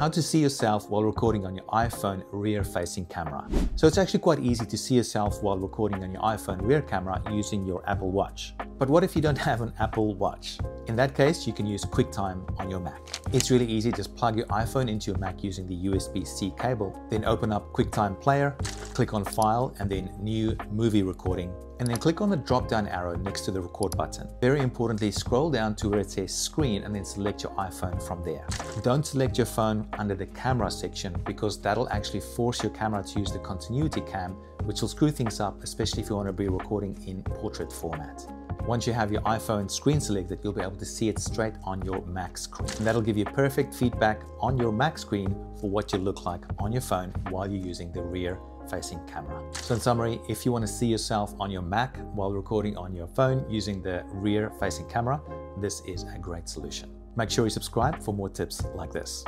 how to see yourself while recording on your iPhone rear-facing camera. So it's actually quite easy to see yourself while recording on your iPhone rear camera using your Apple Watch. But what if you don't have an Apple Watch? In that case, you can use QuickTime on your Mac. It's really easy, just plug your iPhone into your Mac using the USB-C cable, then open up QuickTime Player, click on File and then New Movie Recording, and then click on the drop-down arrow next to the record button. Very importantly, scroll down to where it says screen and then select your iPhone from there. Don't select your phone under the camera section because that'll actually force your camera to use the continuity cam, which will screw things up, especially if you want to be recording in portrait format. Once you have your iPhone screen selected, you'll be able to see it straight on your Mac screen. And that'll give you perfect feedback on your Mac screen for what you look like on your phone while you're using the rear-facing camera. So in summary, if you want to see yourself on your Mac while recording on your phone using the rear-facing camera, this is a great solution. Make sure you subscribe for more tips like this.